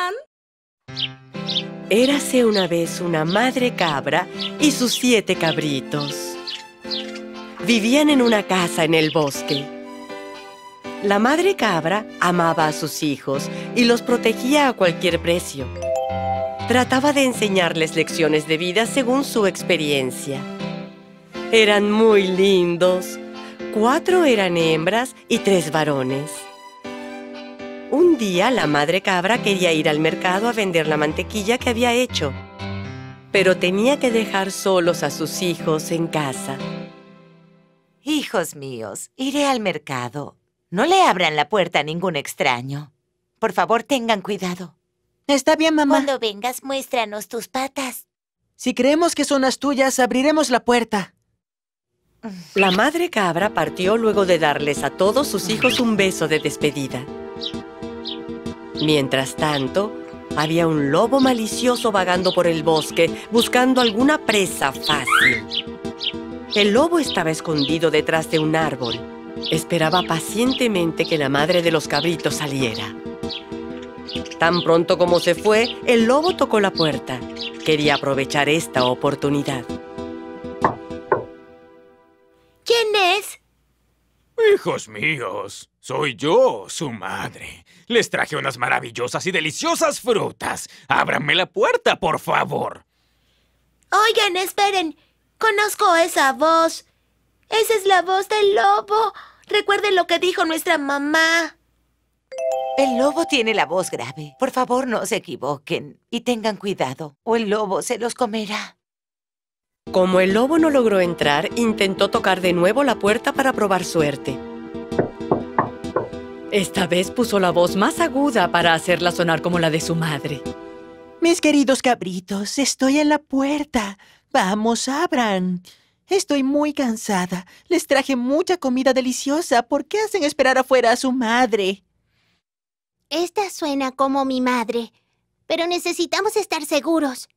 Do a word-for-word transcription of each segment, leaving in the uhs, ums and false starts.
Fran. Érase una vez una madre cabra y sus siete cabritos. Vivían en una casa en el bosque. La madre cabra amaba a sus hijos y los protegía a cualquier precio. Trataba de enseñarles lecciones de vida según su experiencia. Eran muy lindos. Cuatro eran hembras y tres varones. Un día, la madre cabra quería ir al mercado a vender la mantequilla que había hecho, pero tenía que dejar solos a sus hijos en casa. Hijos míos, iré al mercado. No le abran la puerta a ningún extraño. Por favor, tengan cuidado. Está bien, mamá. Cuando vengas, muéstranos tus patas. Si creemos que son las tuyas, abriremos la puerta. La madre cabra partió luego de darles a todos sus hijos un beso de despedida. Mientras tanto, había un lobo malicioso vagando por el bosque, buscando alguna presa fácil. El lobo estaba escondido detrás de un árbol. Esperaba pacientemente que la madre de los cabritos saliera. Tan pronto como se fue, el lobo tocó la puerta. Quería aprovechar esta oportunidad. ¿Quién es? Hijos míos, soy yo, su madre. Les traje unas maravillosas y deliciosas frutas. Ábranme la puerta, por favor. Oigan, esperen. Conozco esa voz. Esa es la voz del lobo. Recuerden lo que dijo nuestra mamá. El lobo tiene la voz grave. Por favor, no se equivoquen y tengan cuidado, o el lobo se los comerá. Como el lobo no logró entrar, intentó tocar de nuevo la puerta para probar suerte. Esta vez puso la voz más aguda para hacerla sonar como la de su madre. Mis queridos cabritos, estoy en la puerta. Vamos, abran. Estoy muy cansada. Les traje mucha comida deliciosa. ¿Por qué hacen esperar afuera a su madre? Esta suena como mi madre, pero necesitamos estar seguros.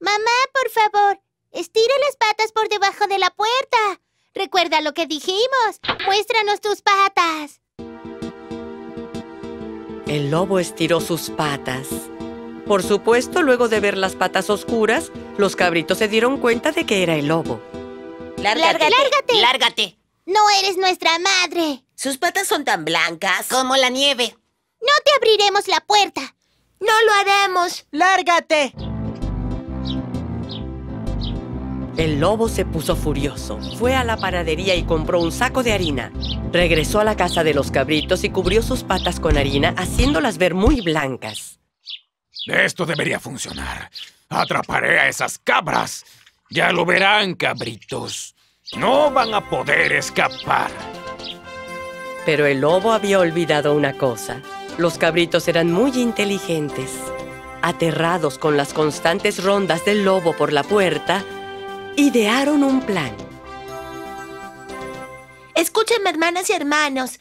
Mamá, por favor. Estira las patas por debajo de la puerta. Recuerda lo que dijimos. Muéstranos tus patas. El lobo estiró sus patas. Por supuesto, luego de ver las patas oscuras, los cabritos se dieron cuenta de que era el lobo. ¡Lárgate! ¡Lárgate! ¡Lárgate! ¡No eres nuestra madre! Sus patas son tan blancas como la nieve. ¡No te abriremos la puerta! ¡No lo haremos! ¡Lárgate! El lobo se puso furioso. Fue a la panadería y compró un saco de harina. Regresó a la casa de los cabritos y cubrió sus patas con harina, haciéndolas ver muy blancas. Esto debería funcionar. Atraparé a esas cabras. Ya lo verán, cabritos. No van a poder escapar. Pero el lobo había olvidado una cosa. Los cabritos eran muy inteligentes. Aterrados con las constantes rondas del lobo por la puerta, idearon un plan. Escúchenme, hermanas y hermanos.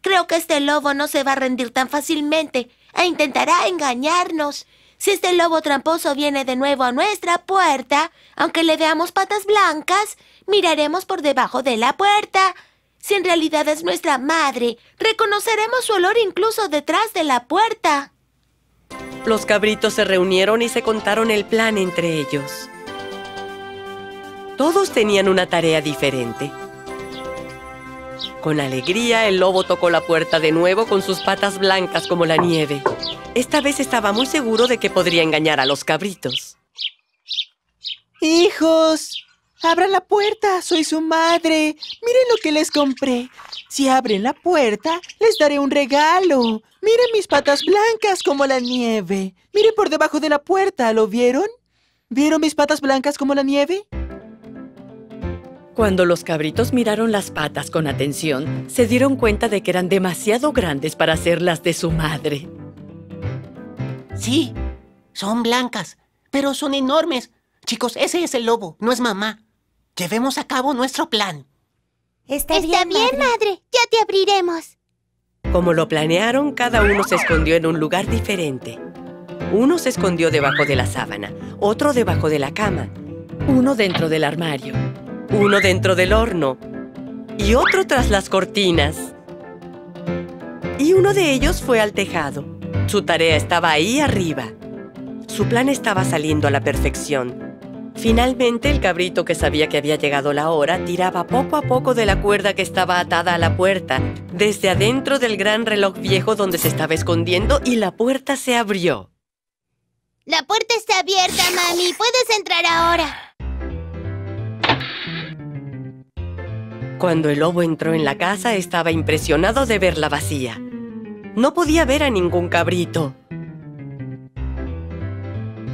Creo que este lobo no se va a rendir tan fácilmente e intentará engañarnos. Si este lobo tramposo viene de nuevo a nuestra puerta, aunque le veamos patas blancas, miraremos por debajo de la puerta. Si en realidad es nuestra madre, reconoceremos su olor incluso detrás de la puerta. Los cabritos se reunieron y se contaron el plan entre ellos. Todos tenían una tarea diferente. Con alegría, el lobo tocó la puerta de nuevo con sus patas blancas como la nieve. Esta vez estaba muy seguro de que podría engañar a los cabritos. ¡Hijos! ¡Abran la puerta! ¡Soy su madre! ¡Miren lo que les compré! Si abren la puerta, les daré un regalo. ¡Miren mis patas blancas como la nieve! ¡Miren por debajo de la puerta! ¿Lo vieron? ¿Vieron mis patas blancas como la nieve? Cuando los cabritos miraron las patas con atención, se dieron cuenta de que eran demasiado grandes para ser las de su madre. Sí, son blancas, pero son enormes. Chicos, ese es el lobo, no es mamá. Llevemos a cabo nuestro plan. Está, Está bien, bien madre. madre. Ya te abriremos. Como lo planearon, cada uno se escondió en un lugar diferente. Uno se escondió debajo de la sábana, otro debajo de la cama, uno dentro del armario, uno dentro del horno y otro tras las cortinas. Y uno de ellos fue al tejado. Su tarea estaba ahí arriba. Su plan estaba saliendo a la perfección. Finalmente, el cabrito, que sabía que había llegado la hora, tiraba poco a poco de la cuerda que estaba atada a la puerta, desde adentro del gran reloj viejo donde se estaba escondiendo, y la puerta se abrió. La puerta está abierta, mami. Puedes entrar ahora. Cuando el lobo entró en la casa, estaba impresionado de verla vacía. No podía ver a ningún cabrito.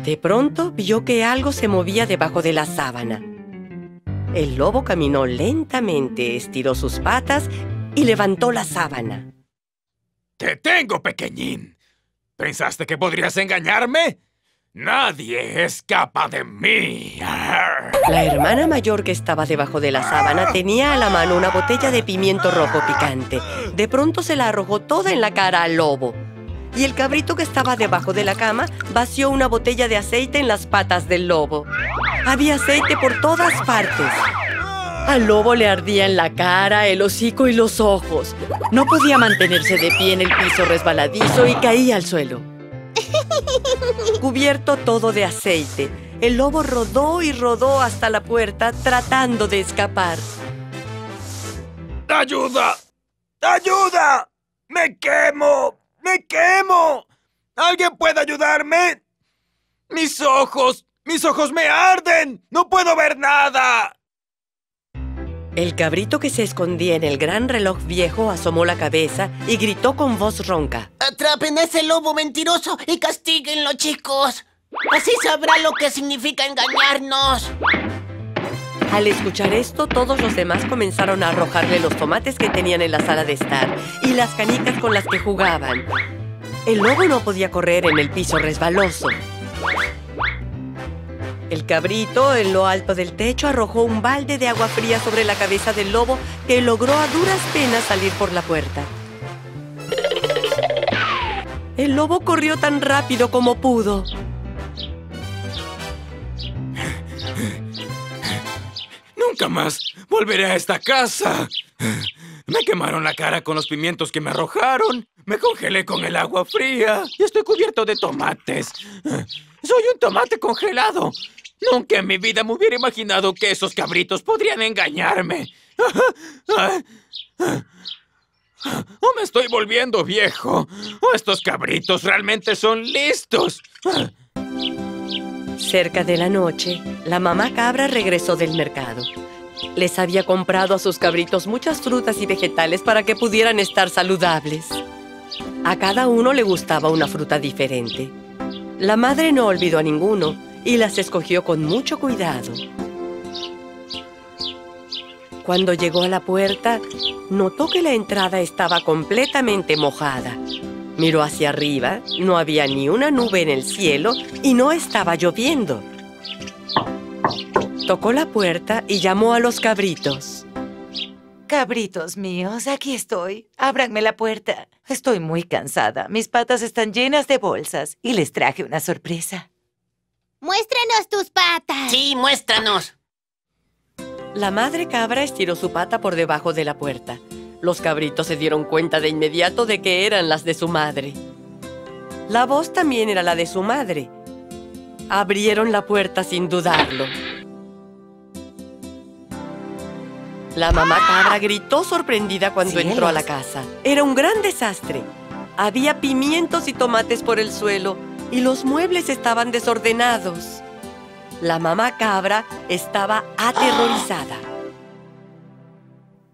De pronto, vio que algo se movía debajo de la sábana. El lobo caminó lentamente, estiró sus patas y levantó la sábana. ¡Te tengo, pequeñín! ¿Pensaste que podrías engañarme? ¡Nadie escapa de mí! La hermana mayor, que estaba debajo de la sábana, tenía a la mano una botella de pimiento rojo picante. De pronto se la arrojó toda en la cara al lobo. Y el cabrito, que estaba debajo de la cama, vació una botella de aceite en las patas del lobo. Había aceite por todas partes. Al lobo le ardían la cara, el hocico y los ojos. No podía mantenerse de pie en el piso resbaladizo y caía al suelo. Cubierto todo de aceite, el lobo rodó y rodó hasta la puerta, tratando de escapar. ¡Ayuda! ¡Ayuda! ¡Me quemo! ¡Me quemo! ¿Alguien puede ayudarme? ¡Mis ojos! ¡Mis ojos me arden! ¡No puedo ver nada! El cabrito, que se escondía en el gran reloj viejo, asomó la cabeza y gritó con voz ronca. ¡Atrapen a ese lobo mentiroso y castíguenlo, chicos! ¡Así sabrá lo que significa engañarnos! Al escuchar esto, todos los demás comenzaron a arrojarle los tomates que tenían en la sala de estar y las canicas con las que jugaban. El lobo no podía correr en el piso resbaloso. El cabrito, en lo alto del techo, arrojó un balde de agua fría sobre la cabeza del lobo, que logró a duras penas salir por la puerta. El lobo corrió tan rápido como pudo. ¡Nunca más volveré a esta casa! Me quemaron la cara con los pimientos que me arrojaron. Me congelé con el agua fría y estoy cubierto de tomates. ¡Soy un tomate congelado! Nunca en mi vida me hubiera imaginado que esos cabritos podrían engañarme. O me estoy volviendo viejo, o estos cabritos realmente son listos. Cerca de la noche, la mamá cabra regresó del mercado. Les había comprado a sus cabritos muchas frutas y vegetales para que pudieran estar saludables. A cada uno le gustaba una fruta diferente. La madre no olvidó a ninguno y las escogió con mucho cuidado. Cuando llegó a la puerta, notó que la entrada estaba completamente mojada. Miró hacia arriba, no había ni una nube en el cielo y no estaba lloviendo. Tocó la puerta y llamó a los cabritos. Cabritos míos, aquí estoy. Ábranme la puerta. Estoy muy cansada. Mis patas están llenas de bolsas y les traje una sorpresa. ¡Muéstranos tus patas! Sí, muéstranos. La madre cabra estiró su pata por debajo de la puerta. Los cabritos se dieron cuenta de inmediato de que eran las de su madre. La voz también era la de su madre. Abrieron la puerta sin dudarlo. La mamá cabra gritó sorprendida cuando entró a la casa. Era un gran desastre. Había pimientos y tomates por el suelo y los muebles estaban desordenados. La mamá cabra estaba aterrorizada.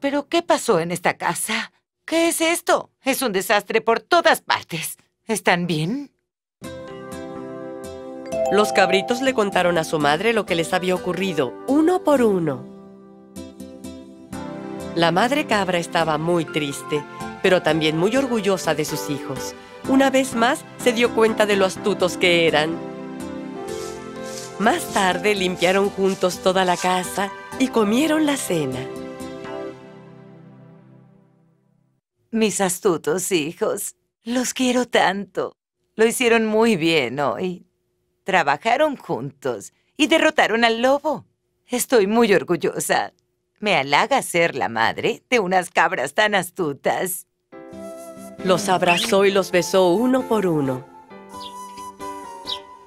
¿Pero qué pasó en esta casa? ¿Qué es esto? Es un desastre por todas partes. ¿Están bien? Los cabritos le contaron a su madre lo que les había ocurrido, uno por uno. La madre cabra estaba muy triste, pero también muy orgullosa de sus hijos. Una vez más, se dio cuenta de lo astutos que eran. Más tarde, limpiaron juntos toda la casa y comieron la cena. Mis astutos hijos, los quiero tanto. Lo hicieron muy bien hoy. Trabajaron juntos y derrotaron al lobo. Estoy muy orgullosa. Me halaga ser la madre de unas cabras tan astutas. Los abrazó y los besó uno por uno.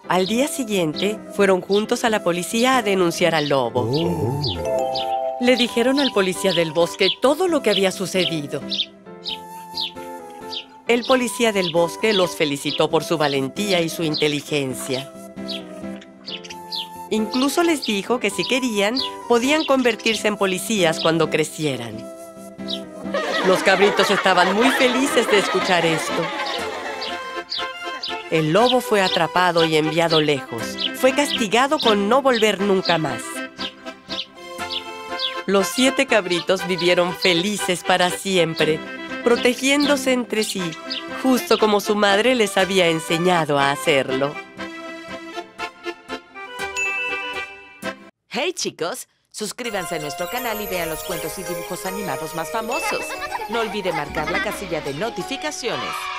Al día siguiente, fueron juntos a la policía a denunciar al lobo. Oh. Le dijeron al policía del bosque todo lo que había sucedido. El policía del bosque los felicitó por su valentía y su inteligencia. Incluso les dijo que si querían, podían convertirse en policías cuando crecieran. Los cabritos estaban muy felices de escuchar esto. El lobo fue atrapado y enviado lejos. Fue castigado con no volver nunca más. Los siete cabritos vivieron felices para siempre, protegiéndose entre sí, justo como su madre les había enseñado a hacerlo. ¡Hey, chicos! Suscríbanse a nuestro canal y vean los cuentos y dibujos animados más famosos. No olviden marcar la casilla de notificaciones.